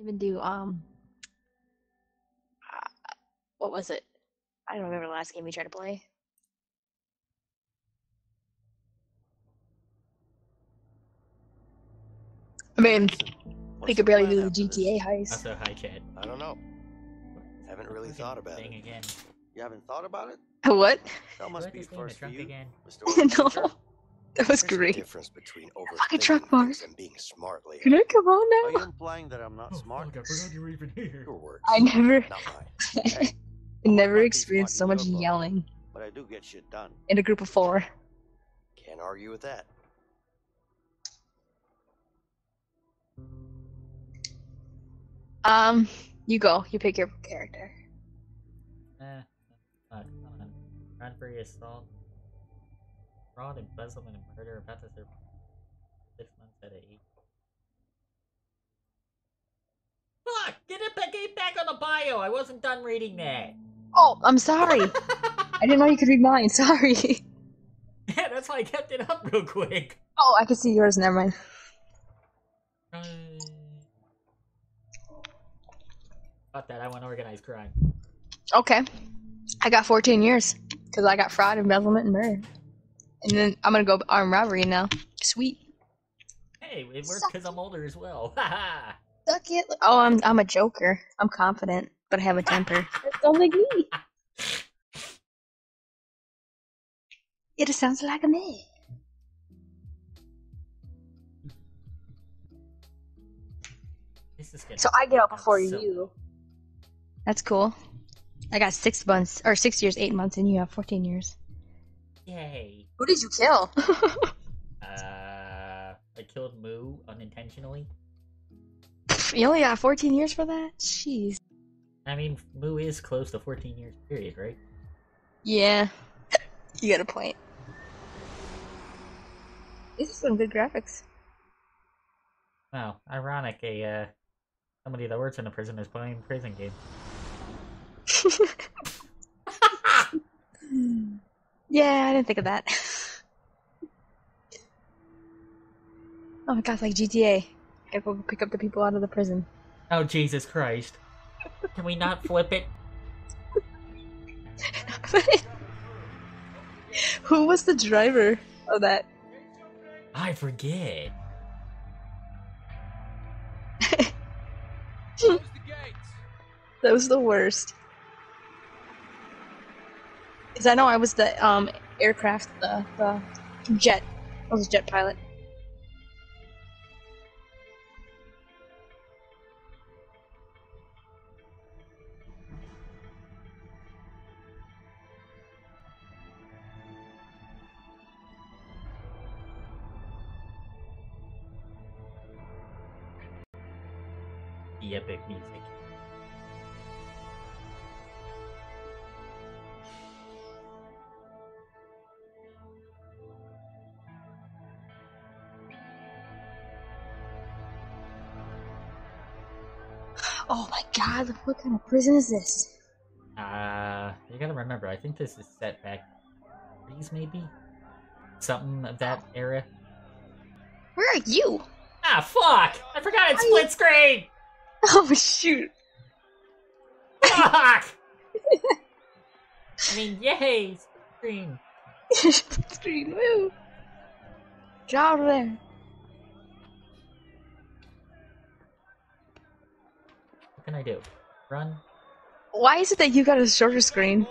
even do what was it? I don't remember the last game we tried to play. I mean, we could barely do the GTA heist. Also, hi, Chad. I don't know. I haven't really thought about it. Again. You haven't thought about it? What? That must be first for you, again. Mr. No. That was great. Difference between fucking truck bars and being smart. Can I come on now? Are you implying that I'm not smart? Oh, God, you're even here. I never, okay. Never experienced so much yelling. But I do get shit done. In a group of four. Can't argue with that. You go. You pick your character. Robbery, assault, fraud, embezzlement, and murder. About to serve 6 months out of 8. Fuck! Get back on the bio. I wasn't done reading that. Oh, I'm sorry. I didn't know you could read mine. Sorry. Yeah, that's why I kept it up real quick. Oh, I can see yours. Never mind. About that, I want organized crime. Okay. I got 14 years, because I got fraud, embezzlement, and murder. And then I'm going to go armed robbery now. Sweet. Hey, it worked because I'm older as well. Suck it. Oh, I'm a joker. I'm confident, but I have a temper. Don't like me. It sounds like a man. So I get out before you. That's cool. I got 6 months, or 6 years, 8 months, and you have 14 years. Yay. Who did you kill? I killed Moo unintentionally. You only got 14 years for that? Jeez. I mean, Moo is close to 14 years period, right? Yeah. You got a point. This is some good graphics. Wow, ironic, somebody that works in a prison is playing prison game. Yeah, I didn't think of that. Oh my god, it's like GTA. I gotta go pick up the people out of the prison. Oh, Jesus Christ. Can we not flip it? Who was the driver of that? I forget. That was the worst. Cause I know I was the aircraft, the jet. I was a jet pilot. The epic music. Oh my god, what kind of prison is this? You gotta remember, I think this is set back in the 30s maybe? Something of that era. Where are you? Ah, fuck! I forgot it's split screen! Oh, shoot. Fuck! I mean, yay! Split screen. Split screen, woo! Get out of there. What can I do? Run? Why is it that you got a shorter screen?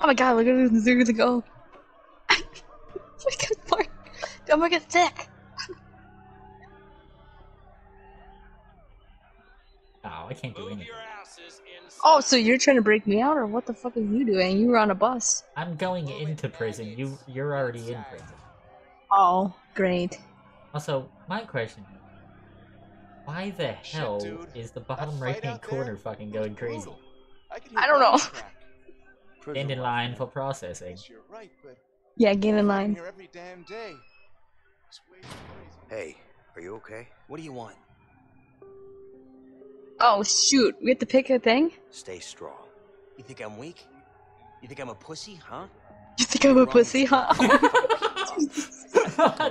Oh my god, look at this zoo to go. Look at I'm gonna get sick. Oh, I can't do anything. Oh, so you're trying to break me out, or what the fuck are you doing? You were on a bus. I'm going into prison. You're already in prison. Oh, great. Also, my question is, why the hell is the bottom right-hand corner fucking going crazy? I don't know. Stand in line for processing. Yeah, get in line. Hey, are you okay? What do you want? Oh shoot, we have to pick a thing? Stay strong. You think I'm weak? You think I'm a pussy, huh? You think I'm a pussy, huh?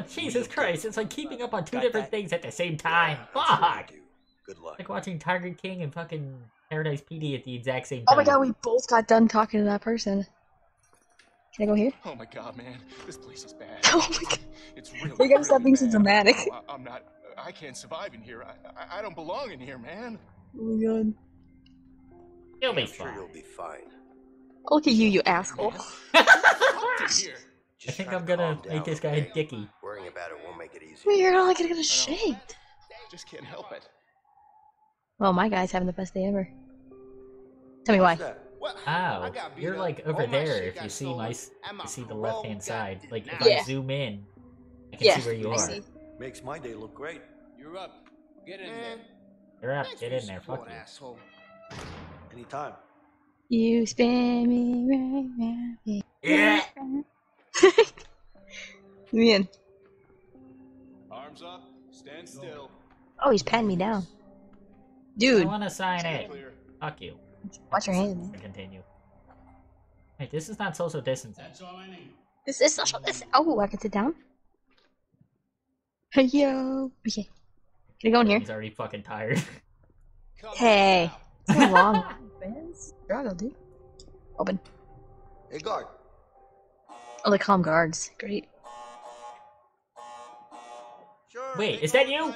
Jesus Christ, it's like keeping up on two different things at the same time. Fuck! Good luck. Like watching Tiger King and fucking Paradise PD at the exact same time. Oh my god, we both got done talking to that person. Can I go here? Oh my god, man. This place is bad. Oh my god. It's really, you gotta stop being so dramatic. I can't survive in here. I don't belong in here, man. Oh my god. You'll be fine. You'll be fine. Look at you, you asshole. I think I'm gonna make this guy a dickie. Worrying about it won't make it easy. You're not gonna get a shake. Just can't help it. Well, my guy's having the best day ever. Tell me why. Wow, you're like over there. If you see my, you see the left-hand side. Like if I zoom in, I can see where you are. Makes my day look great. You're up. Get in there. You're up. Get in there. Fuck you. Anytime. You spin me right now. Yeah. Me in. Arms up. Stand still. Oh, he's patting me down. Dude. I want to sign it. Fuck you. Watch your hand. Continue. Hey, this is not social distancing. That's all I need. This is social distancing. Oh, I can sit down. Hey yo. Okay. Can I go in here? He's already fucking tired. Hey. It's been long. Struggle, dude. Open. Hey, guard. Oh, they call them guards. Great. Sure, wait, is that you?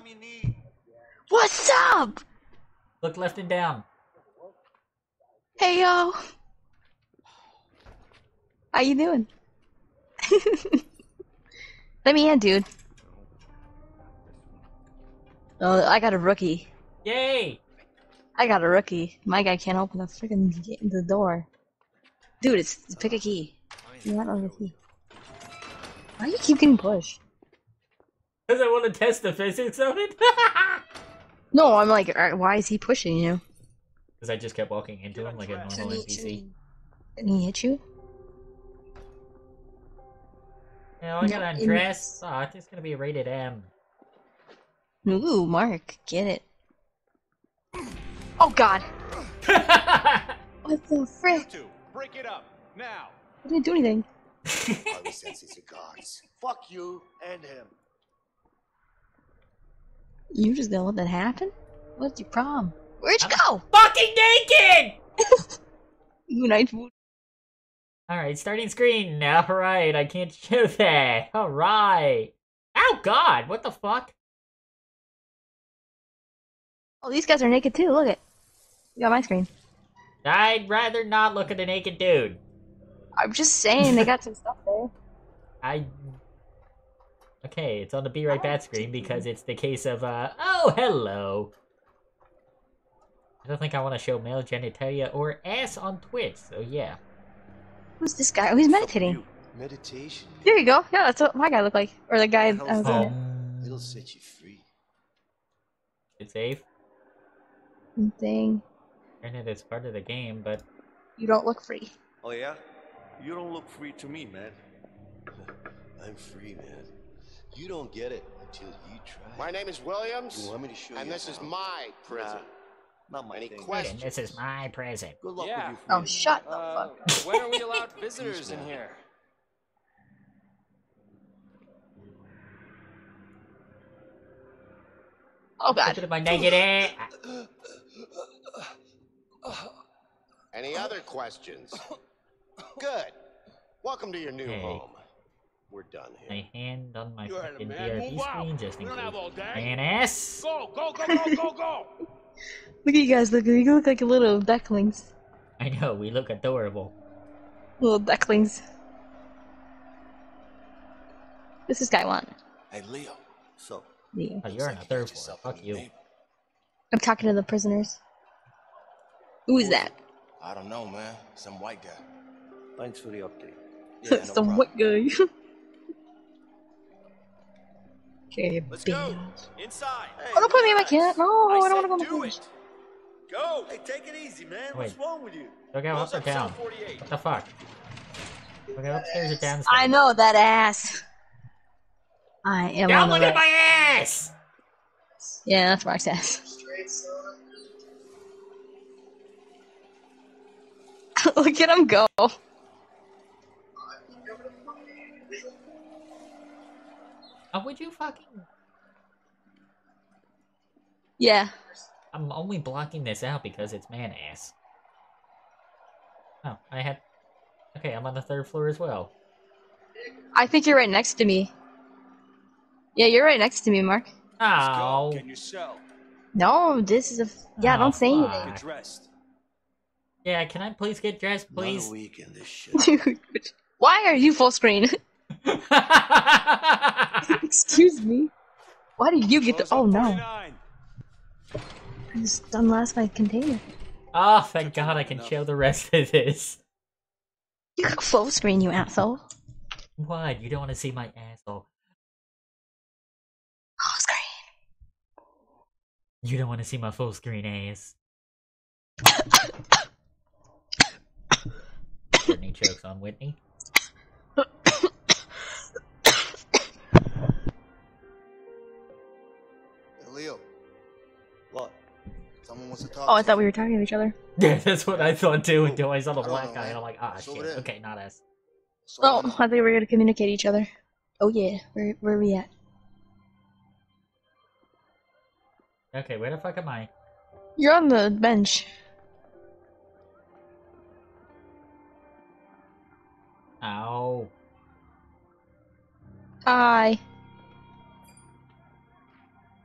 What's up? Look left and down. Hey, yo. How you doing? Let me in, dude. Oh, I got a rookie. Yay! I got a rookie. My guy can't open the freaking the door. Dude, it's pick a key. You want a key? Why do you keep getting pushed? Because I want to test the physics of it. No, I'm like, why is he pushing you? Because I just kept walking into him like a normal NPC. Did he hit you? Yeah, I gotta undress. Oh, I think it's gonna be rated M. Ooh, Mark, get it. Oh god! What the frick? You two, break it up now. I didn't do anything. I was sensing the guards. Fuck you and him. You just gonna let that happen? What's your problem? Where'd you go? Fucking naked! Nice. All right, starting screen. All right, I can't show that. All right. Oh god! What the fuck? Oh, these guys are naked too. Look at. You got my screen. I'd rather not look at a naked dude. I'm just saying, they got some stuff there. Okay, it's on the Be Right Back screen because it's the case of, oh, hello. I don't think I want to show male genitalia or ass on Twitch, so yeah. Who's this guy? Oh, he's meditating. Meditation? There you go. Yeah, that's what my guy looked like. Or the guy I was in. It'll set you free. It's safe. Thing. Granted, it's part of the game, but... You don't look free. Oh, yeah? You don't look free to me, man. I'm free, man. You don't get it until you try. My name is Williams, you want me to show and you this is my prison. Not my thing. Questions? This is my prison. Good luck with you. Oh, shut the fuck. When are we allowed visitors in here? Oh, God. Look at my naked ass. Any other questions? Good. Welcome to your new home. We're done here. My hand on my fucking DRP screen just in case. Man ass. Go, go, go, go, go, go. Look at you guys. Look, you look like little ducklings. I know. We look adorable. Little ducklings. This is guy one. Hey, Leo. So. Leo. Oh, you're on the third floor. Fuck you. I'm talking to the prisoners. Who is that? I don't know, man. Some white guy. Thanks for the update. Yeah, some white guy. Okay, let's go. Inside. Hey, oh, don't put me in my cat. No, I don't want to go in my cat. Go. Hey, take it easy, man. Wait. What's wrong with you? Look out, upstairs or down. What the fuck? Look out, upstairs or downstairs. I know that ass. I am. Don't look at my ass. Yeah, that's Mark's ass. Look at him go. How would you fucking... Yeah. I'm only blocking this out because it's man-ass. Oh, I had... Okay, I'm on the third floor as well. I think you're right next to me. Yeah, you're right next to me, Mark. Oh. Can you sell? No, this is a... Yeah, oh, don't say anything. Get dressed. Yeah, can I please get dressed, please? Not a week in this shit. Dude, why are you full screen? Excuse me. Why did you get the... Oh, no. I just unlocked my container. Oh, thank God I can show the rest of this. You can full screen, you asshole. What? You don't want to see my asshole. Full screen. You don't want to see my full screen ass. Courtney chokes on Whitney. Hey, Leo. What? Someone wants to talk. Oh, I thought we were talking to each other. Yeah, that's what I thought too until I saw the black guy and I'm like, ah, shit. Okay, not us. Oh, I thought we were gonna communicate each other. Oh yeah, where are we at? Okay, where the fuck am I? You're on the bench. Ow. Hi.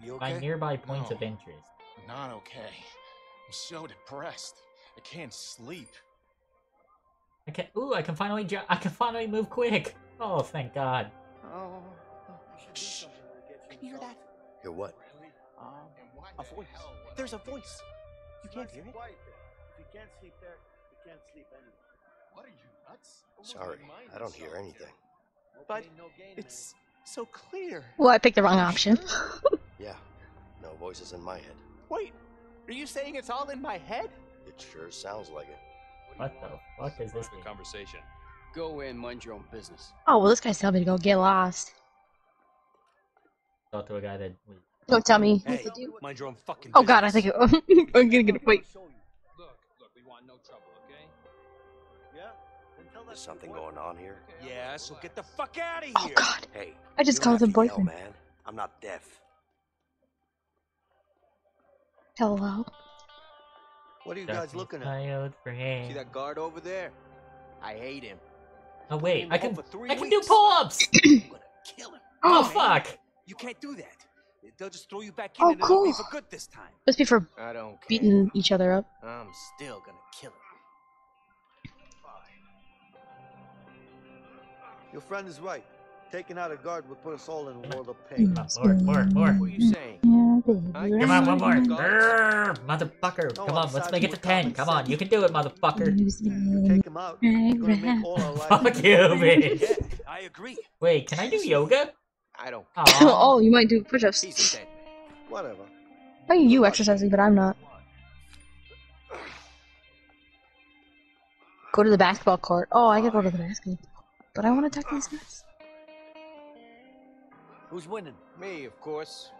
You okay? My nearby points of interest. Not okay. I'm so depressed. I can't sleep. Okay. Ooh, I can finally move quick. Oh, thank God. Oh. Shh. Can you hear that? Hear what? Really? A voice. There's a voice. You can't hear it? If you can't sleep there, you can't sleep anywhere. What are you, nuts? Sorry, I don't hear anything. But it's so clear. Well, I picked the wrong option. Yeah, no voices in my head. Wait, are you saying it's all in my head? It sure sounds like it. What the fuck is this conversation? Go in, mind your own business. Oh, well, this guy's telling me to go get lost. Talk to a guy that... Don't tell me what to do. Mind your own fucking business. Oh, God, I think I'm gonna get a fight. Look, we want no trouble, okay? There's something going on here. Yeah, so get the fuck out of here. Oh God! Hey, I just called him boyfriend. Yell, man, I'm not deaf. Hello. What are you guys looking at? See that guard over there? I hate him. Oh wait, I can do pull-ups. I'm gonna kill him. Oh fuck! You can't do that. They'll just throw you back in. Oh and cool. It'll be for good this time. Must be for beating each other up. I'm still gonna kill him. Your friend is right. Taking out a guard would put us all in a world of pain. More. What are you saying? Come on, one more. Motherfucker. Come on, let's make it to 10. Come on, you can do it, motherfucker. Take him out. Gonna make all our lives fuck you, bitch. Yeah, I agree. Wait, can I do yoga? I don't. Oh, you might do push-ups. Whatever. I think you exercising, but I'm not. Go to the basketball court. Oh, I can go to the basketball court. But I want to talk to these guys. Who's winning? Me, of course.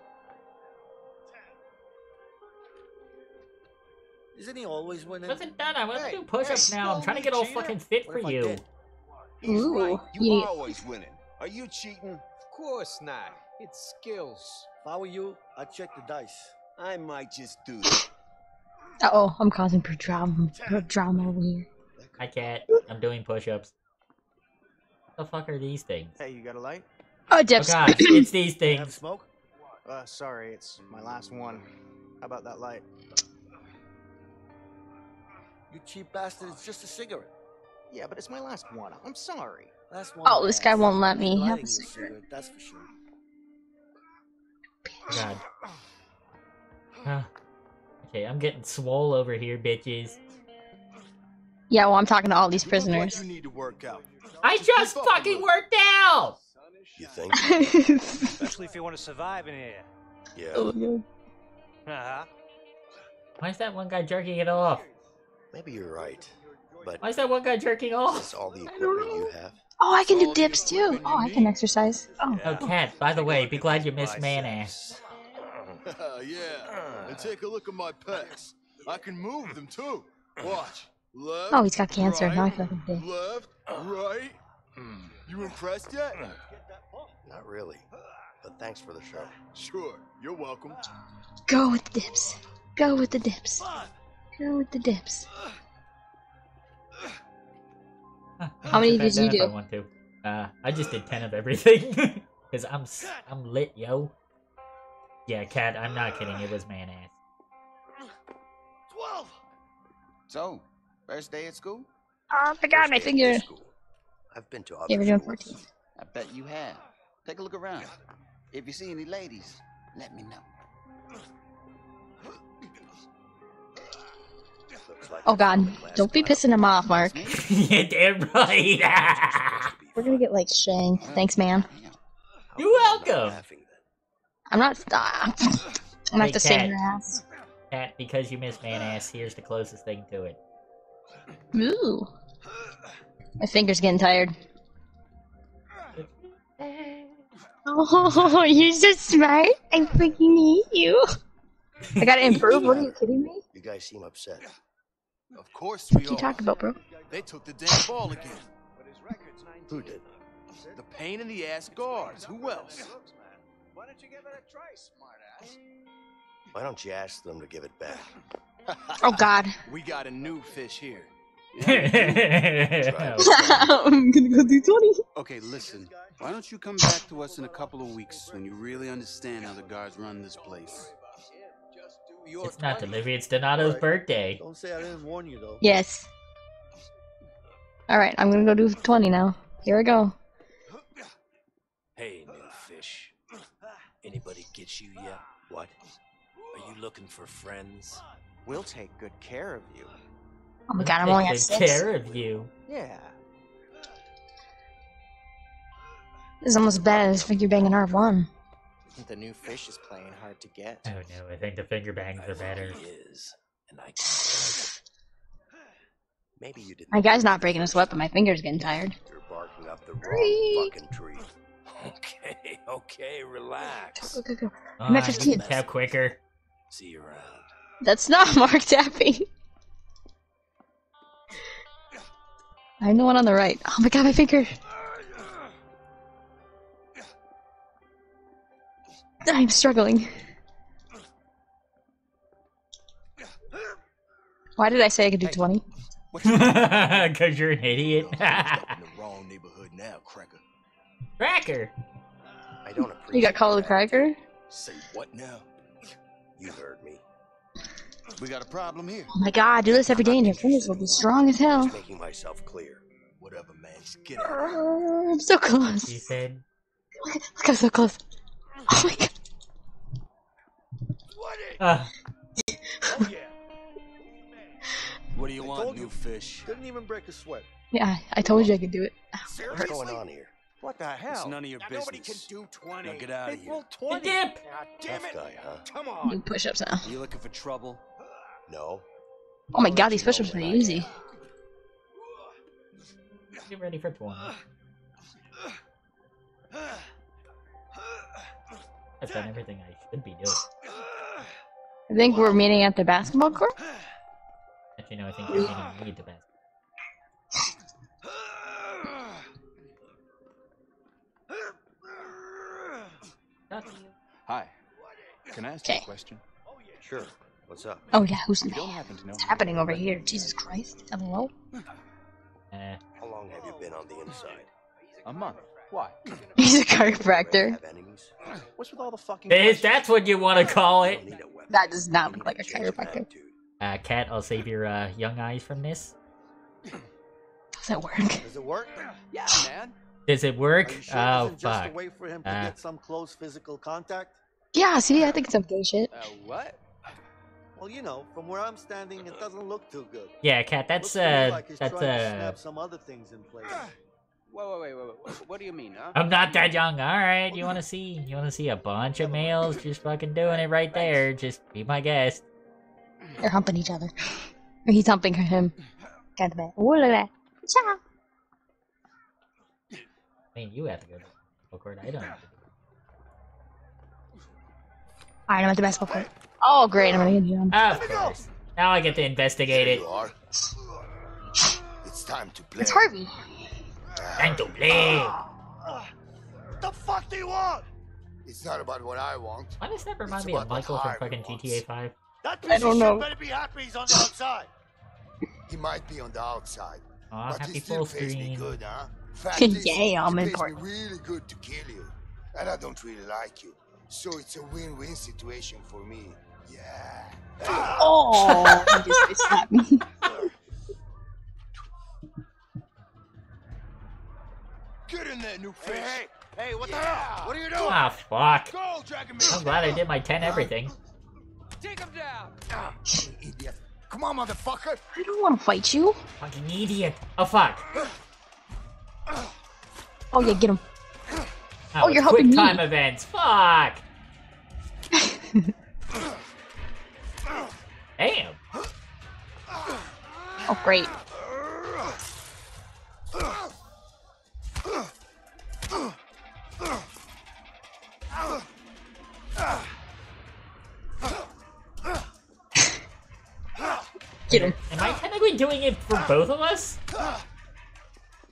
Isn't he always winning? Wasn't that? I want to do push-ups now. I'm trying to get all fucking fit for you. Ooh, right. You are always winning. Are you cheating? Of course not. It's skills. If I were you, I'd check the dice. I might just do it. Uh-oh, I'm causing drama over here. I can't. I'm doing push-ups. The fuck are these things? Hey, you got a light? Oh, Jeff. Oh, God, it's these things. Have smoke? Sorry, it's my last one. How about that light? You cheap bastard, it's just a cigarette. Yeah, but it's my last one. I'm sorry. Last one. Oh, this guy won't let me have a cigarette. That's for sure. God. Okay, I'm getting swole over here, bitches. Yeah, well, I'm talking to all these prisoners. You need to work out. I just fucking worked out! You think? Especially if you want to survive in here. Yeah. Uh-huh. Why is that one guy jerking it off? Maybe you're right, but... Why is that one guy jerking off? Is this all the equipment you have? Oh, I can do dips too! Oh, I can exercise. Oh, yeah. Oh Kat, by the way, be glad you missed man-ass. Yeah, and take a look at my pecs. I can move them too. Watch. Left, oh, he's got cancer. Right, now I feel like I'm dead. Left, right. You impressed yet? Not really. But thanks for the show. Sure, you're welcome. Go with the dips. Go with the dips. Go with the dips. How many did you do? I want to. I just did 10 of everything. Cause I'm lit, yo. Yeah, Cat, I'm not kidding. It was mayonnaise. 12. So, first day at school? Oh my God, my finger. I've been to. Yeah, we're doing 14. I bet you have. Take a look around. If you see any ladies, let me know. Like oh God! Don't be pissing him off, Mark. You're damn right. We're gonna get like Shang. Thanks, man. You're welcome. I'm not. I'm not to sing your ass. Cat, because you miss man ass, here's the closest thing to it. Ooh. My finger's getting tired. Oh, you're so smart. I freaking hate you. I gotta improve. What are you kidding me? You guys seem upset. Of course we are. What are you talking about, bro? They took the damn ball again. Who did? The pain in the ass guards. Who else? Why don't you give it a try, smartass? Why don't you ask them to give it back? Oh God. We got a new fish here. Yeah, I'm gonna go do 20. Okay, listen. Why don't you come back to us in a couple of weeks when you really understand how the guards run this place? It's not delivery, it's Donato's birthday. Don't say I didn't warn you, though. Yes. Alright, I'm gonna go do 20 now. Here we go. Hey, new fish. Anybody get you yet? What? Are you looking for friends? We'll take good care of you. Oh my God, I'm only at 6. Take good care of you. Yeah. This is almost as bad as finger banging R1. The new fish is playing hard to get. Oh no, I think the finger bangs are better. Maybe you didn't. My guy's not breaking a sweat, but my finger's getting tired. You're barking up the wrong fucking tree. Okay, okay, relax. Go, go, go. I'm at 15. Tap quicker. See you around. That's not Mark tapping. I'm the one on the right. Oh my God, my finger. I'm struggling. Why did I say I could do 20? Because you're an idiot. Cracker! I don't appreciate you got called a cracker? Say what now? You heard me. We got a problem here. Oh my God, I do this every day and your fingers will be strong as hell. Just making myself clear. Whatever, man, just get out of here. I'm so close. She said. Look, I'm so close. Oh my God. Oh, yeah. What do you want, new fish? Didn't even break a sweat. Yeah, I told you I could do it. Seriously? What's going on here? What the hell? It's none of your business. Nobody can do 20. Now get out of here. The dip! Now, damn it. Guy, huh? Come on. Do push-ups now. Are you looking for trouble? No. Oh my God, these push-ups are easy. Get ready for 20. I've done everything I should be doing. I think we're meeting at the basketball court? Actually, no, I think we're meeting at the basketball court. Hi. Can I ask you a question? Sure. What's up? Oh, yeah, who's in there? What's happening over here? Jesus Christ. Hello? How long have you been on the inside? A month. Why? He's a chiropractor. What's with all the fucking if that's what you want to call it. That does not look like a chiropractor. Cat, I'll save your young eyes from this. Does that work? Does it work? Yeah, man. Does it work? Sure oh, fuck. Just a way for him to get some close physical contact? Yeah, see, I think it's some gay shit. What? Well, you know, from where I'm standing, it doesn't look too good. Yeah, Cat, that's like that's snap some other things in place. Whoa, wait, what do you mean, huh? I'm not that young. All right, you want to see a bunch of males just fucking doing it right there? Just be my guest. They're humping each other. Or he's humping him. God damn it! Ooh, look at that. Ciao. I mean, you have to go to the basketball court. I don't have to. All right, I'm at the basketball court. Oh, great! I'm gonna get jumped. Of course. Now I get to investigate it. It's time to play. It's Harvey. Time to play. What the fuck do you want? It's not about what I want. Why does that remind me of Michael from fucking GTA 5? That piece of shit better be happy he's on the outside. He might be on the outside. Aw, but he still pays me good, huh? Fact is, yeah, I'm important. It pays me really good to kill you. And I don't really like you. So it's a win-win situation for me. Yeah. Oh, he just slapped me. Get in there, new fish. Hey, hey, hey, what the hell? What are you doing? Ah, fuck. Go, Dragon Man. I'm glad I did my 10 everything. Take him down. Ah, idiot. Come on, motherfucker. I don't want to fight you. Fucking idiot. Oh, fuck. Oh, yeah, get him. Oh, you're helping me. Quick time events. Fuck. Damn. Oh, great. Get him. Am I technically doing it for both of us?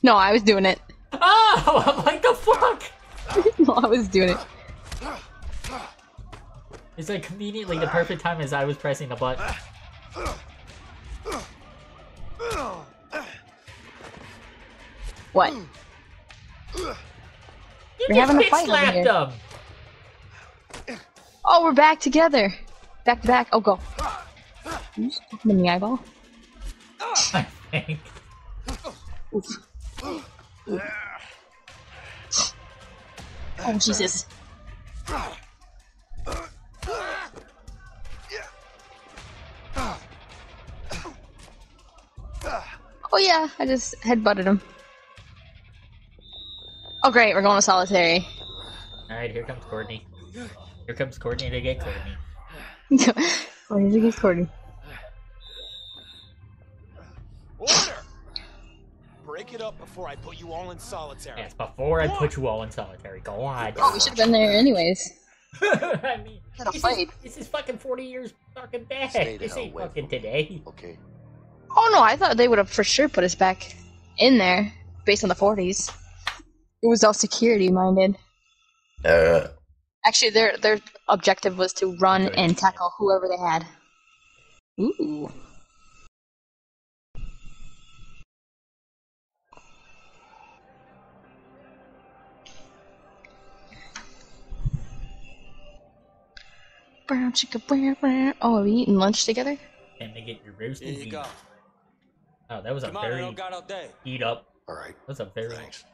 No, I was doing it. Oh, I'm like, the fuck? No, I was doing it. It's like conveniently the perfect time as I was pressing the button. What? We're having a fight over here. Oh, we're back together. Back to back. Oh, go. Can you just hit him in the eyeball? I think. Oof. Oof. Oh, Jesus. Oh, yeah, I just headbutted him. Oh, great, we're going to solitary. Alright, here comes Courtney. Here comes Courtney to get Courtney. Courtney to get Courtney. Order! Break it up before I put you all in solitary. Yes, before I put you all in solitary. Go on. Oh, we should have been there anyways. I mean, this is fucking 40 years fucking back. This ain't fucking today. Okay. Oh no, I thought they would have for sure put us back in there based on the 40s. It was all security minded. Actually, their objective was to run and tackle whoever they had. Ooh. Brown chicken, brown. Oh, are we eating lunch together? And they get your roasted beef. Go. Oh, that was a very eat up. All right. That's a very nice.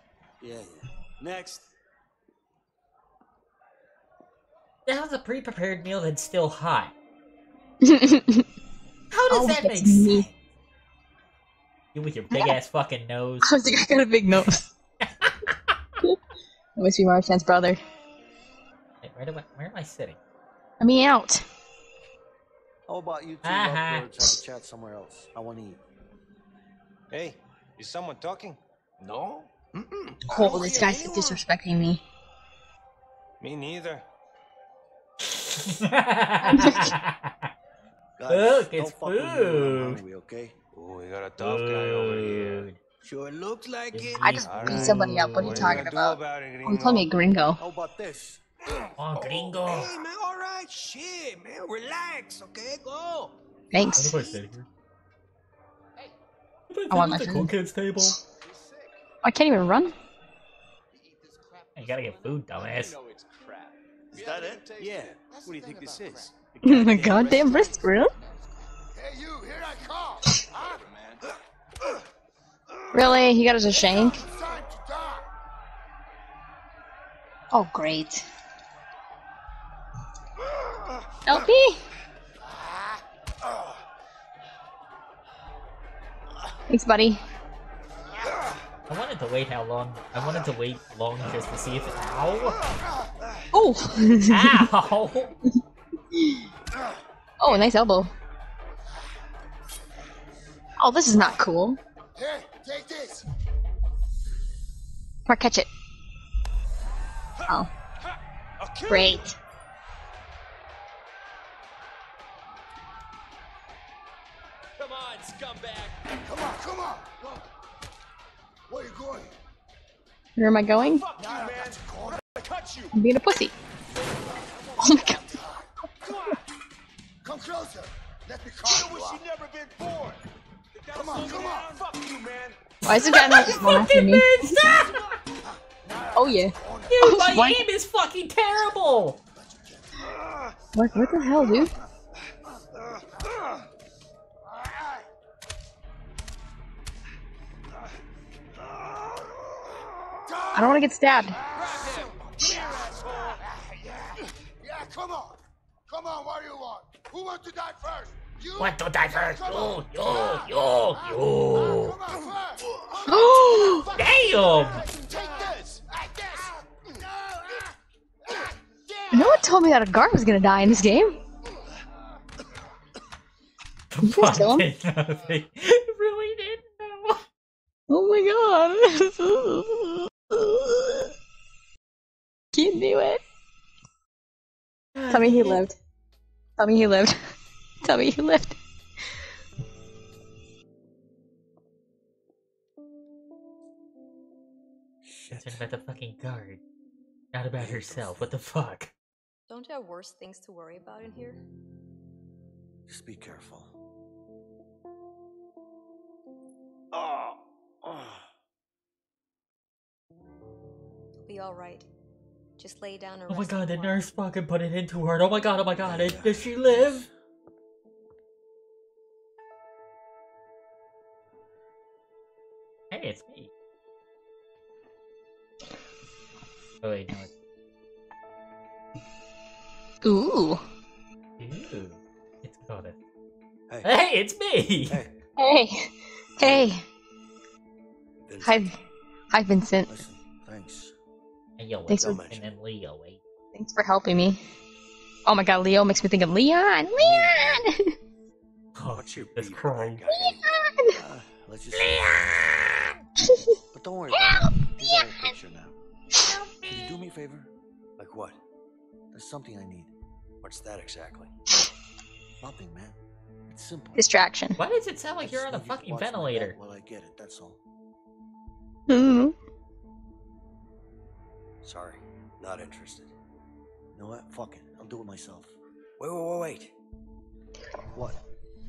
Yeah, yeah. Next. That was a pre-prepared meal that's still hot. How does that make sense? You with your big ass fucking nose. I was like, I got a big nose. That must be Marchand's brother. Wait, where am I sitting? Let me out. How about you two lovebirds have a chat somewhere else? I want to eat. Hey, is someone talking? No? Mm-mm. Oh, this guy's disrespecting me. Me neither. Look, it's food. Okay? Oh, we got a tough guy over here. Sure looks like it. I just beat somebody up. What are you talking about? You call me a gringo. How about this? Oh, gringo. Hey, man, alright, shit, man, relax, okay, go. Thanks. What do I hey. I want my cool kids table. I can't even run. You gotta get food, dumbass. Is that it? Yeah. What do you think this is? The goddamn wrist grill? Hey, you, here I come. Really? He got us a shank? Oh, great. Help me! Thanks, buddy. I wanted to wait long just to see if it- Ow! Oh! Ow! Oh, nice elbow. Oh, this is not cool. Here, take this! Or catch it. Oh. Great. Come on, scumbag! Come on, come on! Where are you going? Where am I going? I'm being a pussy. Come on. Fuck you, man. Why is the guy not fucking me? Oh yeah. Dude, oh, my aim is fucking terrible. Like, what the hell, dude? I don't want to get stabbed. Yeah, come on, what do you want? Who wants to die first? You want to die first? Yo! Damn! No one told me that a guard was gonna die in this game. You guys kill him? They really didn't know. Oh my god! Can't do it. Tell me he lived. Tell me he lived. Tell me he lived. Shit. It's about the fucking guard. Not about herself. What the fuck? Don't you have worse things to worry about in here? Just be careful. Be all right. Just lay down and rest. Oh my god, the nurse fucking put it into her. Oh my god. Does she live? Hey, it's me. Oh wait, no. Ooh. It's got it. Hey, it's me. Hey. Vincent. Hi, Vincent. Listen, thanks. Thanks for Leo. Thanks for helping me. Oh my god, Leo makes me think of Leon. Leon. Oh, that's crying. Leon. Let's just Leon. But don't worry. Help, Leon. Can you do me a favor? Like what? There's something I need. What's that exactly? Nothing, man. It's simple. Distraction. Why does it sound like you're on a fucking ventilator? Well, I get it. That's all. Sorry, not interested. You know what? Fuck it. I'll do it myself. Wait. What?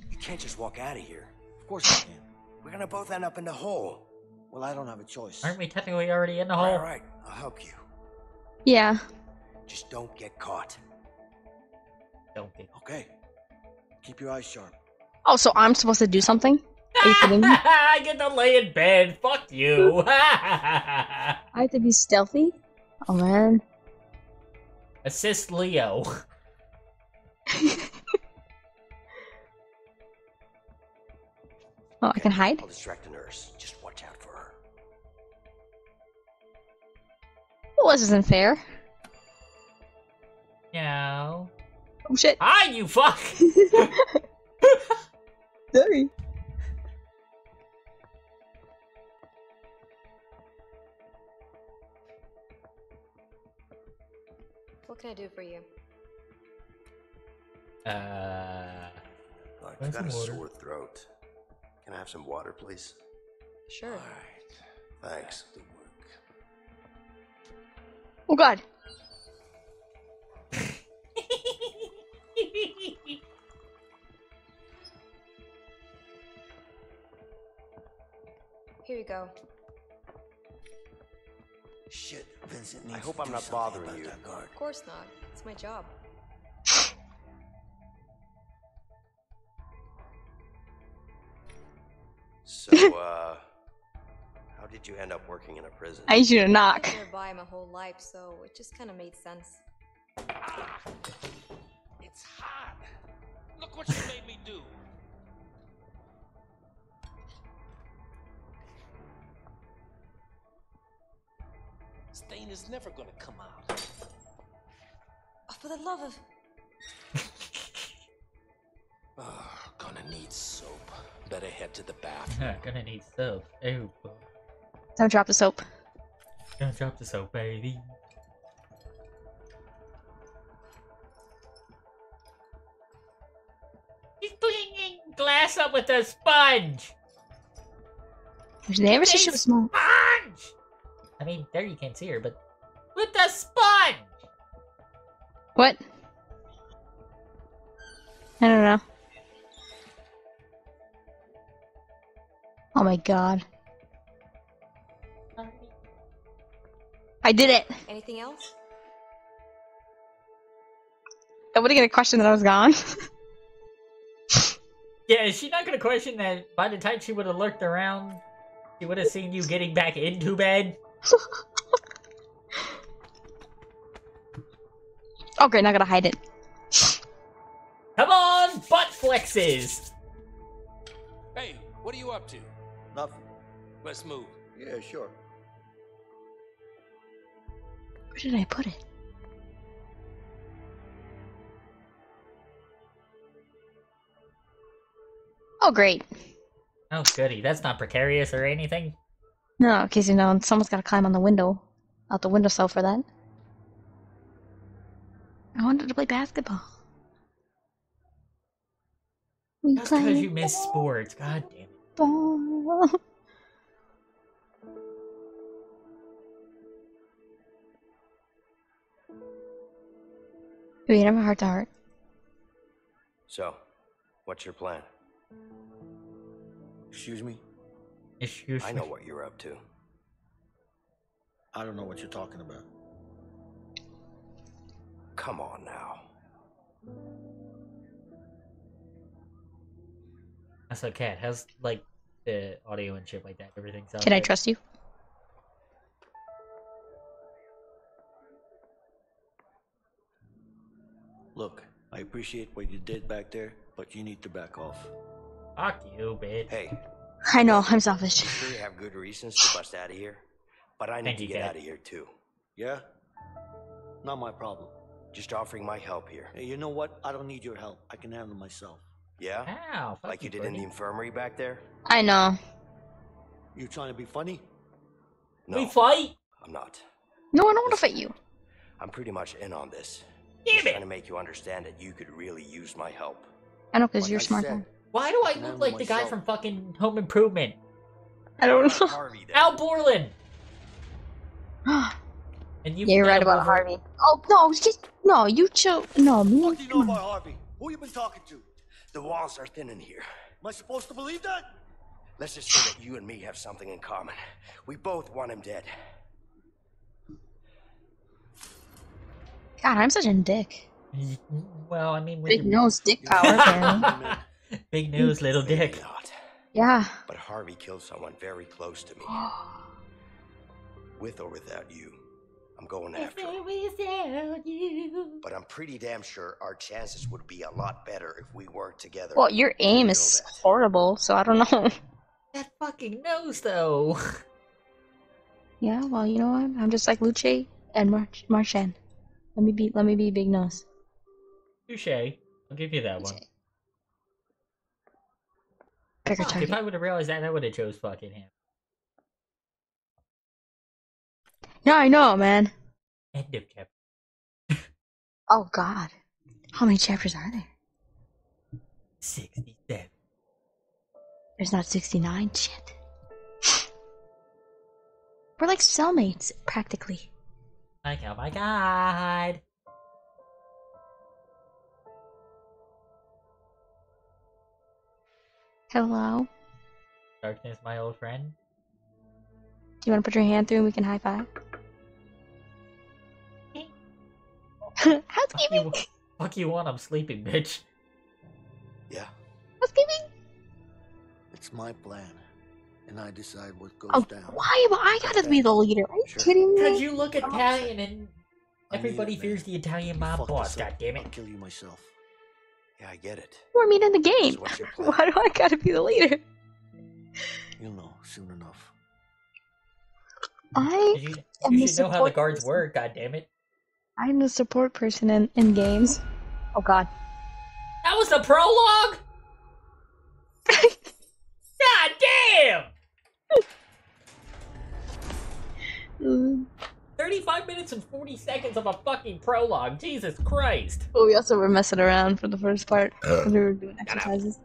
You can't just walk out of here. Of course you can. We're gonna both end up in the hole. Well, I don't have a choice. Aren't we technically already in the hole? Alright, I'll help you. Yeah. Just don't get caught. Don't get caught. Okay. Keep your eyes sharp. Oh, so I'm supposed to do something? Are you kidding me? I get to lay in bed. Fuck you. I have to be stealthy? Oh man. Assist Leo. I can hide? I'll distract the nurse. Just watch out for her. Well, this isn't fair. No. Oh shit. Hi, you fuck! Sorry. What can I do for you? I've got a sore throat. Can I have some water, please? Sure. All right. Thanks. Good work. Oh god. Here you go. Shit, Vincent needs I hope I'm not bothering you. Of course not. It's my job. So, how did you end up working in a prison? I used you to knock. I've been nearby my whole life, so it just kind of made sense. Ah, it's hot. Look what you made me do. Stain is never gonna come out. Oh, for the love of... gonna need soap. Better head to the bathroom. Gonna need soap. Ew. Don't drop the soap. Don't drop the soap, baby. He's cleaning glass up with a sponge. There's never such a sponge. I mean, there you can't see her, but... With the sponge! What? I don't know. my god. I did it. Anything else? Nobody gonna question that I was gone? Yeah, is she not gonna question that by the time she would have looked around, she would have seen you getting back into bed? Oh great, now I gotta hide it. Come on, butt flexes! Hey, what are you up to? Nothing. Let's move. Yeah, sure. Where did I put it? Oh, great. Oh, goody. That's not precarious or anything. No, because, you know, someone's gotta climb on the window. Out the windowsill for that. I wanted to play basketball. That's because you miss sports, god damn it. Ball. Wait, I'm a heart to heart. So, what's your plan? Excuse me? Excuse me? I know what you're up to. I don't know what you're talking about. Come on now. That's okay. How's, like, the audio and shit like that? Everything's all right. Can I trust you? Look, I appreciate what you did back there, but you need to back off. Fuck you, bitch. Hey. I know, I'm selfish. I'm sure you have good reasons to bust out of here, but I need to get out of here, too. Yeah? Not my problem. Just offering my help here. Hey, you know what? I don't need your help. I can handle myself. Yeah? Wow, like you did in the infirmary back there? I know. You trying to be funny? No. We fight? I'm not. No, I don't want to fight you. I'm pretty much in on this. Damn it! Trying to make you understand that you could really use my help. I know, because like you're smarter. Why do I look like the guy from fucking Home Improvement? I don't know. Harvey, Al Borland! And you you're right about Harvey. Oh, no, just... No, you chose... No, me... What do you know about Harvey? Who you been talking to? The walls are thin in here. Am I supposed to believe that? Let's just say that you and me have something in common. We both want him dead. God, I'm such a dick. Well, I mean... Big nose, dick power. Big nose, little dick. Yeah. But Harvey killed someone very close to me. With or without you, I'm going after him. But I'm pretty damn sure our chances would be a lot better if we worked together. Well, your aim is horrible, so I don't know. That fucking nose, though. Yeah, well, you know what? I'm just like Luce and Marchand. Let me be big nose. Touche. I'll give you that one. Fuck, if I would have realized that, I would have chose fucking him. Yeah, I know, man. End of chapter. Oh, God. How many chapters are there? 67. There's not 69? Shit. We're like cellmates, practically. Like, oh my god. Hello? Darkness, my old friend. Do you want to put your hand through and we can high five? Housekeeping! Fuck you want, I'm sleeping, bitch. Yeah. Housekeeping! It's my plan, and I decide what goes down. Why am I gotta be the leader? Are you kidding me? Because you look Italian and everybody fears the Italian mob boss, goddammit. I'll kill you myself. Yeah, I get it. We're meeting in the game. So why do I gotta be the leader? You'll know soon enough. You should know how the guards work, goddammit. I'm the support person in games. Oh god. That was the prologue? God damn! 35 minutes and 40 seconds of a fucking prologue. Jesus Christ. Well, we also were messing around for the first part when we were doing exercises.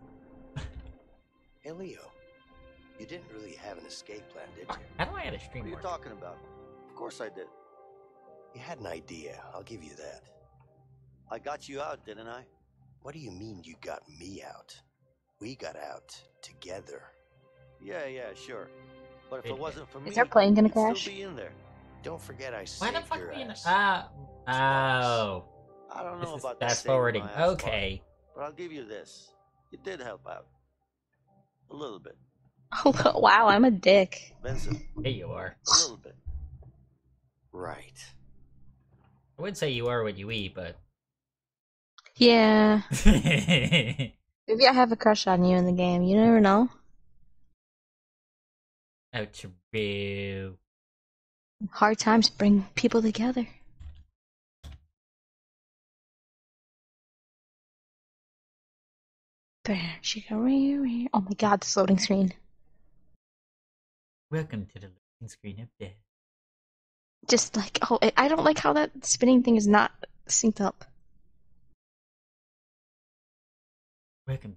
Hey, Leo. You didn't really have an escape plan, did you? How do I add a stream? What are you talking about? Of course I did. You had an idea. I'll give you that. I got you out, didn't I? What do you mean you got me out? We got out together. Yeah, sure. But if it wasn't for me, is our plane gonna crash? Still be in there. Don't forget, I saved your ass. Why the fuck be in the... Oh. I don't know about that. Fast forwarding. Okay. But I'll give you this. It did help out. A little bit. Oh, wow, I'm a dick. Benson. Hey, you are. A little bit. Right. I would say you are what you eat, but... Yeah. Maybe I have a crush on you in the game. You never know. Oh, true. Hard times bring people together. There she go. Oh my god, this loading screen. Welcome to the loading screen of death. Just like, oh, I don't like how that spinning thing is not synced up. Welcome to